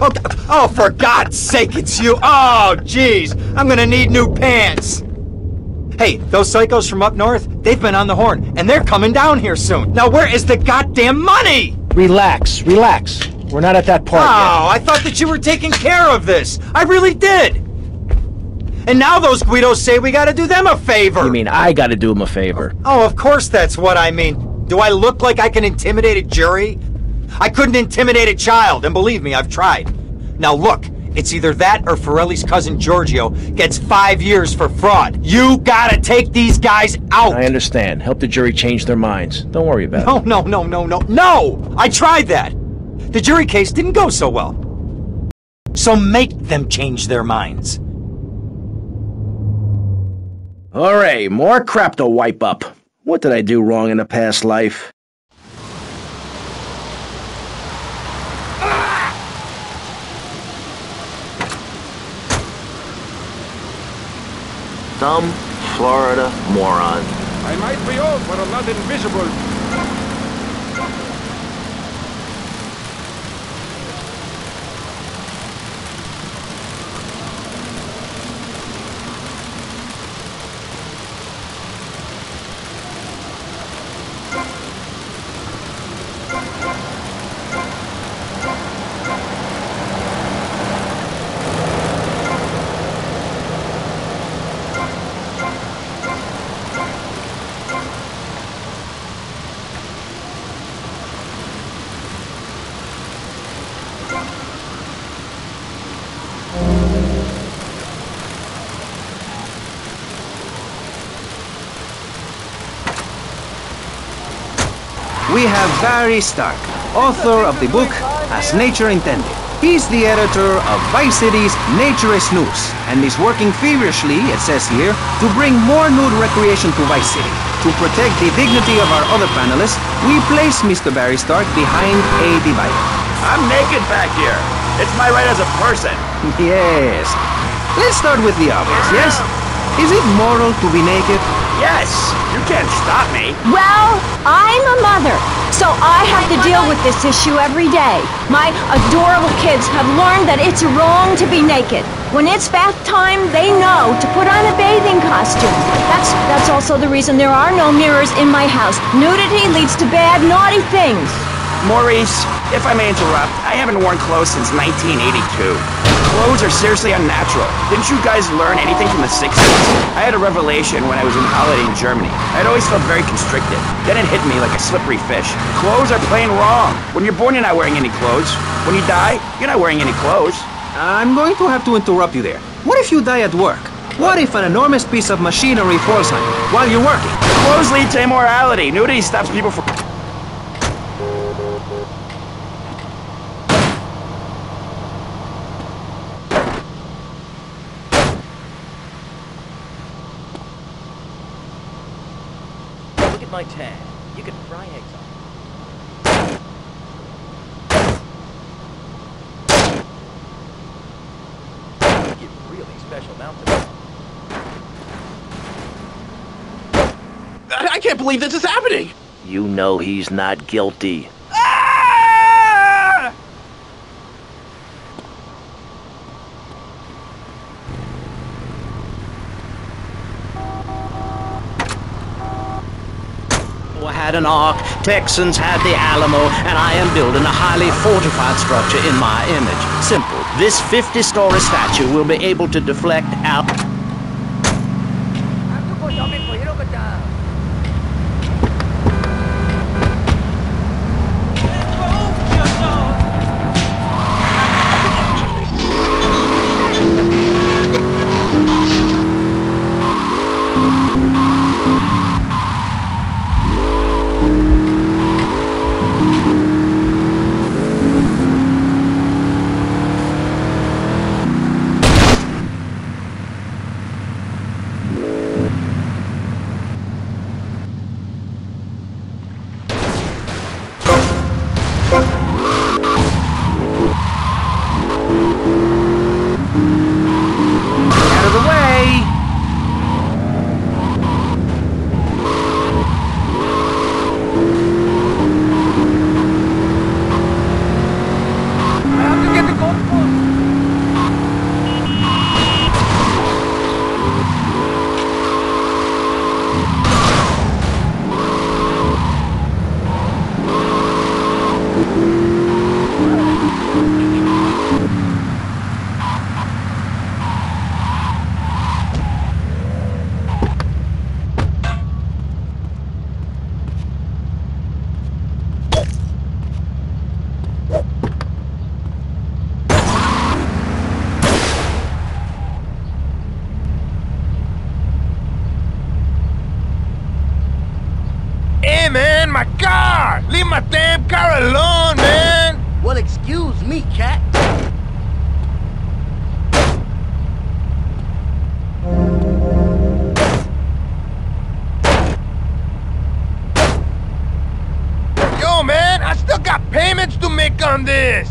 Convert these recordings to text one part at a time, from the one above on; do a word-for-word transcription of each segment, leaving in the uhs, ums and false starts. Oh, oh, for God's sake, it's you. Oh, jeez. I'm gonna need new pants. Hey, those psychos from up north, they've been on the horn, and they're coming down here soon. Now, where is the goddamn money? Relax, relax. We're not at that part yet. Oh, I thought that you were taking care of this. I really did. And now those Guidos say we gotta do them a favor. You mean I gotta do them a favor? Oh, of course that's what I mean. Do I look like I can intimidate a jury? I couldn't intimidate a child, and believe me, I've tried. Now look, it's either that or Ferrelli's cousin Giorgio gets five years for fraud. You gotta take these guys out! I understand. Help the jury change their minds. Don't worry about no, it. No, no, no, no, no! No! I tried that! The jury case didn't go so well. So make them change their minds. Hooray, more crap to wipe up. What did I do wrong in a past life? Ah! Dumb Florida moron. I might be old, but I'm not invisible. We have Barry Stark, author of the book As Nature Intended. He's the editor of Vice City's Natureist News, and is working feverishly, it says here, to bring more nude recreation to Vice City. To protect the dignity of our other panelists, we place Mister Barry Stark behind a divider. I'm naked back here. It's my right as a person. Yes. Let's start with the obvious, yes? Is it moral to be naked? Yes! You can't stop me! Well, I'm a mother, so I have to deal with this issue every day. My adorable kids have learned that it's wrong to be naked. When it's bath time, they know to put on a bathing costume. That's, that's also the reason there are no mirrors in my house. Nudity leads to bad, naughty things. Maurice, if I may interrupt, I haven't worn clothes since nineteen eighty-two. Clothes are seriously unnatural. Didn't you guys learn anything from the sixties? I had a revelation when I was on holiday in Germany. I'd always felt very constricted. Then it hit me like a slippery fish. Clothes are plain wrong. When you're born, you're not wearing any clothes. When you die, you're not wearing any clothes. I'm going to have to interrupt you there. What if you die at work? What if an enormous piece of machinery falls on you while you're working? Clothes lead to immorality. Nudity stops people from... My tan. You can fry eggs on it. You get really special mountain. I can't believe this is happening! You know he's not guilty. Had an ark, Texans had the Alamo, and I am building a highly fortified structure in my image. Simple. This fifty-story statue will be able to deflect out. my damn car alone, man! Well, excuse me, cat. Yo, man, I still got payments to make on this.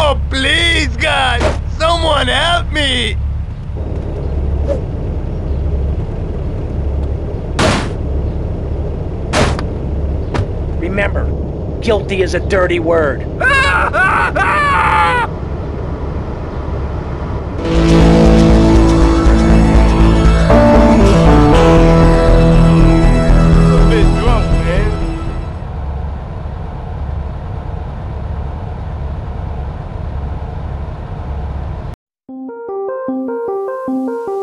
Oh, please, God, someone help me. Remember, guilty is a dirty word. I'm a bit drunk, man.